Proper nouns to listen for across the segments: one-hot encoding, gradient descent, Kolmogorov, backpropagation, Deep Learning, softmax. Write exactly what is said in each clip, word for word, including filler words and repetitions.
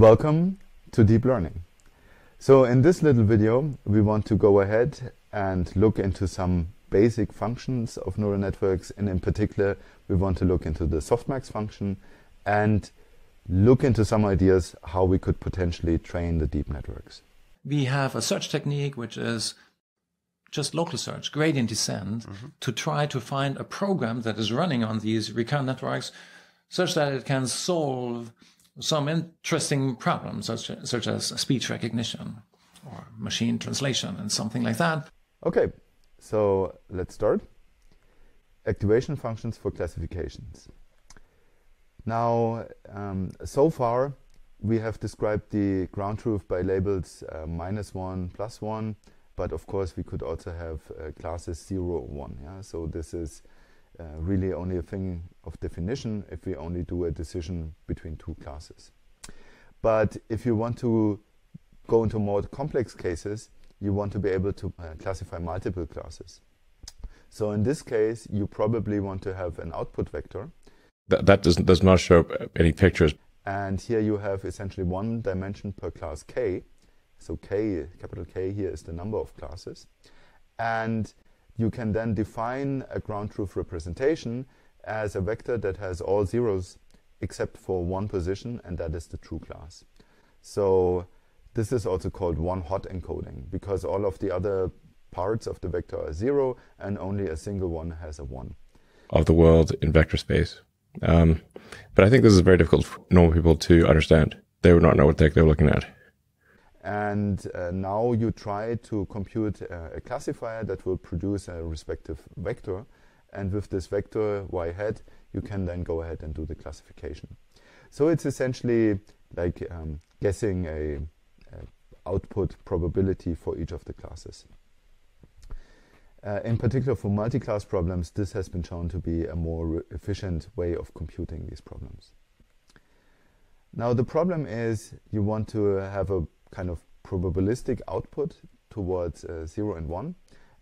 Welcome to Deep Learning. So in this little video we want to go ahead and look into some basic functions of neural networks, and in particular we want to look into the softmax function and look into some ideas how we could potentially train the deep networks. We have a search technique which is just local search, gradient descent, mm-hmm. to try to find a program that is running on these recurrent networks such that it can solve some interesting problems such, such as speech recognition or machine translation and something like that. Okay, so let's start. Activation functions for classifications. Now, um, so far we have described the ground truth by labels uh, minus one, plus one, but of course we could also have uh, classes zero, one. Yeah? So this is Uh, really only a thing of definition if we only do a decision between two classes. But if you want to go into more complex cases, you want to be able to uh, classify multiple classes. So in this case, you probably want to have an output vector. Th that does, does not show any pictures. And here you have essentially one dimension per class K. So K, capital K here, is the number of classes. And you can then define a ground truth representation as a vector that has all zeros except for one position, and that is the true class. So this is also called one-hot encoding, because all of the other parts of the vector are zero and only a single one has a one. Of the world in vector space. Um, but I think this is very difficult for normal people to understand. They would not know what the heck they're looking at. And uh, now you try to compute uh, a classifier that will produce a respective vector, and with this vector y hat you can then go ahead and do the classification. So it's essentially like um, guessing a, a output probability for each of the classes. Uh, in particular for multi-class problems, this has been shown to be a more efficient way of computing these problems. Now the problem is you want to have a kind of probabilistic output towards uh, zero and one,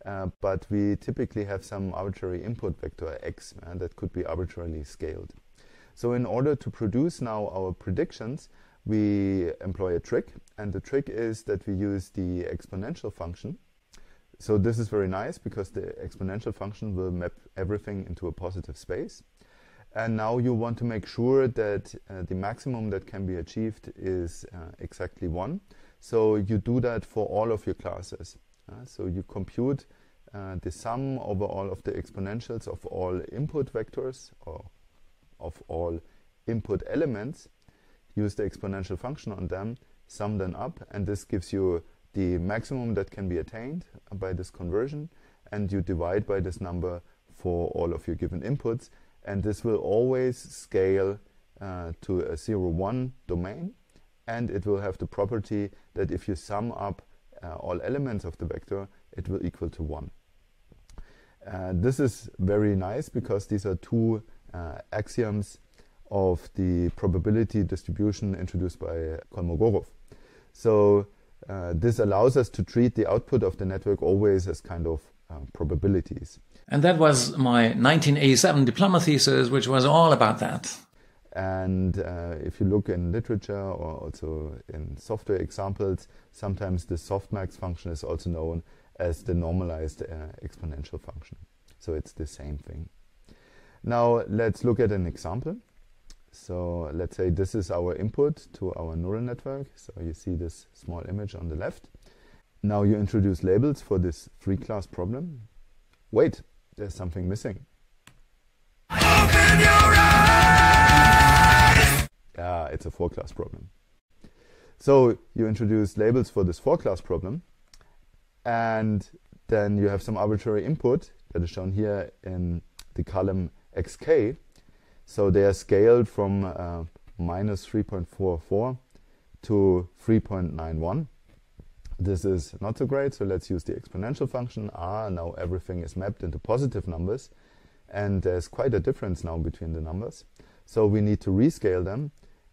uh, but we typically have some arbitrary input vector x, and that could be arbitrarily scaled. So in order to produce now our predictions, we employ a trick, and the trick is that we use the exponential function. So this is very nice because the exponential function will map everything into a positive space. And now you want to make sure that uh, the maximum that can be achieved is uh, exactly one. So you do that for all of your classes. Uh, so you compute uh, the sum over all of the exponentials of all input vectors, or of all input elements, use the exponential function on them, sum them up, and this gives you the maximum that can be attained by this conversion, and you divide by this number for all of your given inputs. And this will always scale uh, to a zero one domain, and it will have the property that if you sum up uh, all elements of the vector, it will equal to one. Uh, this is very nice because these are two uh, axioms of the probability distribution introduced by Kolmogorov. So uh, this allows us to treat the output of the network always as kind of Uh, probabilities. And that was my nineteen eighty-seven diploma thesis, which was all about that. And uh, if you look in literature or also in software examples, sometimes the softmax function is also known as the normalized uh, exponential function. So it's the same thing. Now let's look at an example. So let's say this is our input to our neural network. So you see this small image on the left. Now you introduce labels for this three-class problem. Wait, there's something missing. Open your eyes! Ah, it's a four-class problem. So you introduce labels for this four-class problem, and then you have some arbitrary input that is shown here in the column X K. So they are scaled from uh, minus three point four four to three point nine one. This is not so great, so let's use the exponential function r. Now everything is mapped into positive numbers, and there's quite a difference now between the numbers. So we need to rescale them,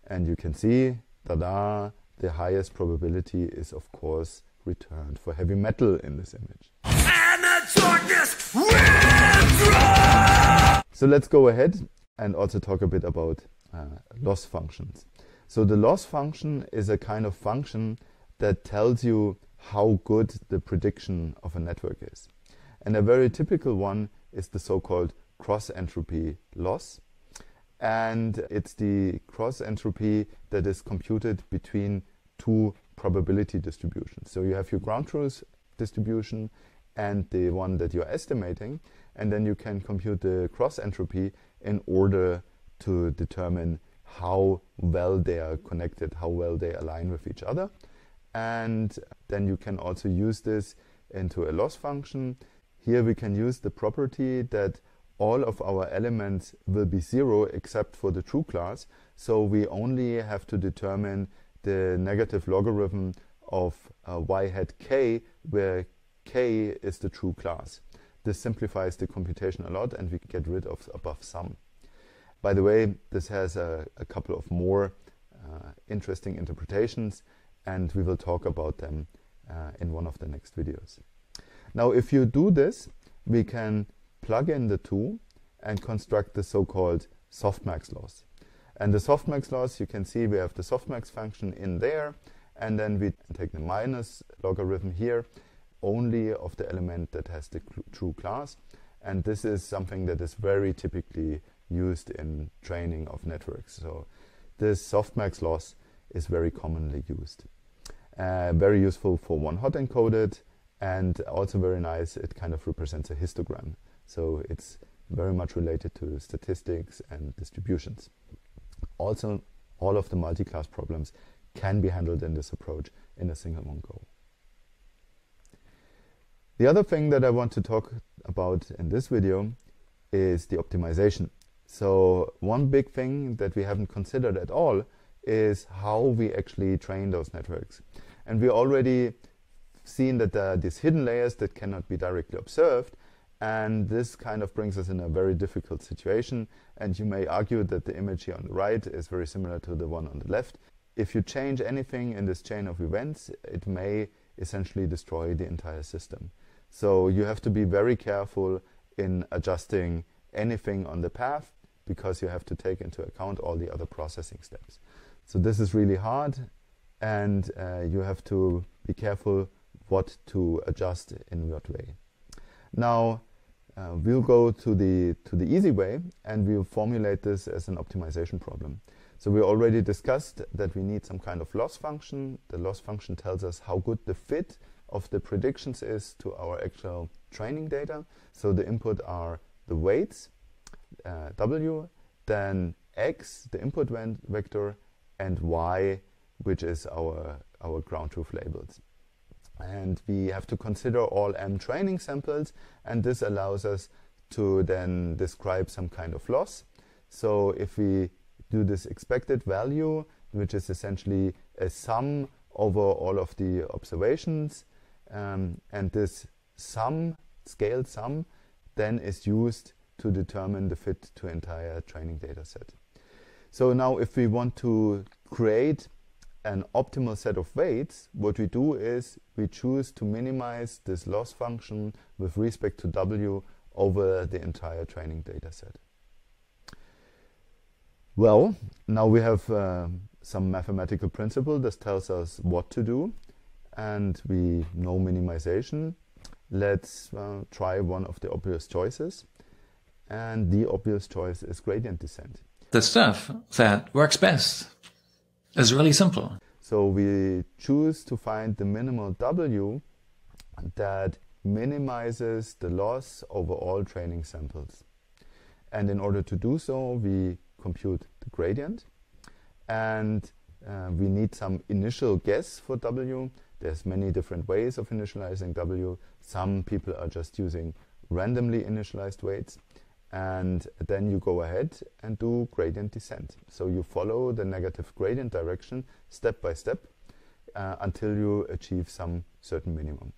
and you can see, ta-da, the highest probability is of course returned for heavy metal in this image. And the darkness will. So let's go ahead and also talk a bit about uh, loss functions. So the loss function is a kind of function that tells you how good the prediction of a network is. And a very typical one is the so-called cross-entropy loss. And it's the cross-entropy that is computed between two probability distributions. So you have your ground truth distribution and the one that you're estimating, and then you can compute the cross-entropy in order to determine how well they are connected, how well they align with each other. And then you can also use this into a loss function. Here we can use the property that all of our elements will be zero except for the true class, so we only have to determine the negative logarithm of uh, y hat k, where k is the true class. This simplifies the computation a lot, and we get rid of above sum. By the way, this has a, a couple of more uh, interesting interpretations, and we will talk about them uh, in one of the next videos. Now, if you do this, we can plug in the two and construct the so-called softmax loss. And the softmax loss, you can see we have the softmax function in there, and then we take the minus logarithm here only of the element that has the true class. And this is something that is very typically used in training of networks. So this softmax loss is very commonly used. Uh, very useful for one hot encoded, and also very nice, it kind of represents a histogram. So it's very much related to statistics and distributions. Also, all of the multi-class problems can be handled in this approach in a single one go. The other thing that I want to talk about in this video is the optimization. So one big thing that we haven't considered at all is how we actually train those networks. And we already seen that there are these hidden layers that cannot be directly observed, and this kind of brings us in a very difficult situation. And you may argue that the image here on the right is very similar to the one on the left. If you change anything in this chain of events, it may essentially destroy the entire system. So you have to be very careful in adjusting anything on the path, because you have to take into account all the other processing steps. So this is really hard, and uh, you have to be careful what to adjust in what way. Now uh, we'll go to the to the easy way, and we'll formulate this as an optimization problem. So we already discussed that we need some kind of loss function. The loss function tells us how good the fit of the predictions is to our actual training data. So the input are the weights, uh, w, then x, the input vector, and y, which is our our ground truth labels. And we have to consider all M training samples, and this allows us to then describe some kind of loss. So if we do this expected value, which is essentially a sum over all of the observations, um, and this sum, scaled sum, then is used to determine the fit to entire training data set. So now if we want to create an optimal set of weights, what we do is we choose to minimize this loss function with respect to w over the entire training data set. Well, now we have uh, some mathematical principle that tells us what to do, and we know minimization. Let's uh, try one of the obvious choices, and the obvious choice is gradient descent. The stuff that works best is really simple. So we choose to find the minimal w that minimizes the loss over all training samples. And in order to do so, we compute the gradient. And uh, we need some initial guess for w. There's many different ways of initializing w. Some people are just using randomly initialized weights. And then you go ahead and do gradient descent. So you follow the negative gradient direction step by step uh, until you achieve some certain minimum.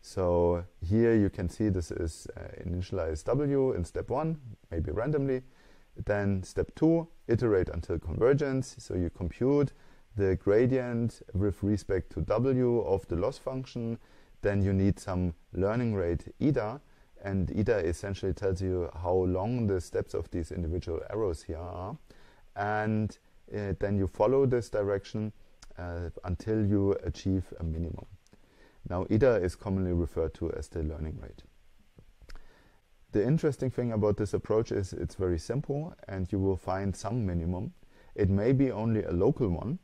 So here you can see this is uh, initialize w in step one, maybe randomly. Then step two, iterate until convergence. So you compute the gradient with respect to w of the loss function. Then you need some learning rate eta. And eta essentially tells you how long the steps of these individual arrows here are. And uh, then you follow this direction uh, until you achieve a minimum. Now, eta is commonly referred to as the learning rate. The interesting thing about this approach is it's very simple, and you will find some minimum. It may be only a local one,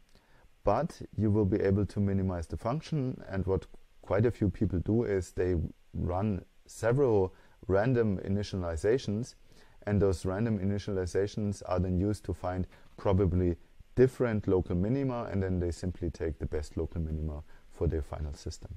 but you will be able to minimize the function. And what quite a few people do is they run several random initializations, and those random initializations are then used to find probably different local minima, and then they simply take the best local minima for their final system.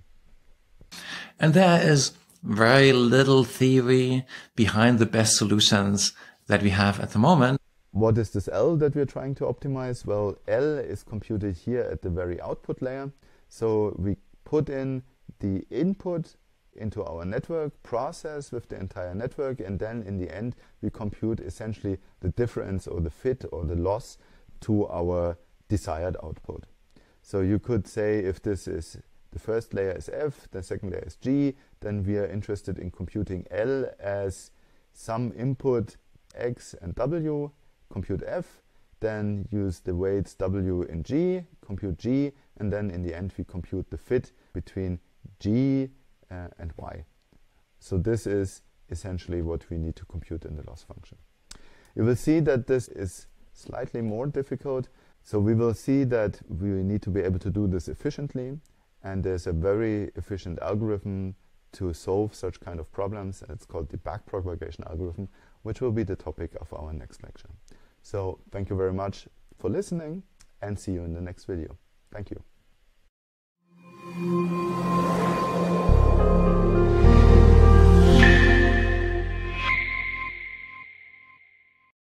And there is very little theory behind the best solutions that we have at the moment. What is this L that we're trying to optimize? Well, L is computed here at the very output layer. So we put in the input into our network, process with the entire network, and then in the end we compute essentially the difference or the fit or the loss to our desired output. So you could say if this is the first layer is F, the second layer is G, then we are interested in computing L as some input X and W, compute F, then use the weights W and G, compute G, and then in the end we compute the fit between G uh, and Y. So this is essentially what we need to compute in the loss function. You will see that this is slightly more difficult, so we will see that we need to be able to do this efficiently. And there's a very efficient algorithm to solve such kind of problems. And it's called the backpropagation algorithm, which will be the topic of our next lecture. So thank you very much for listening, and see you in the next video. Thank you.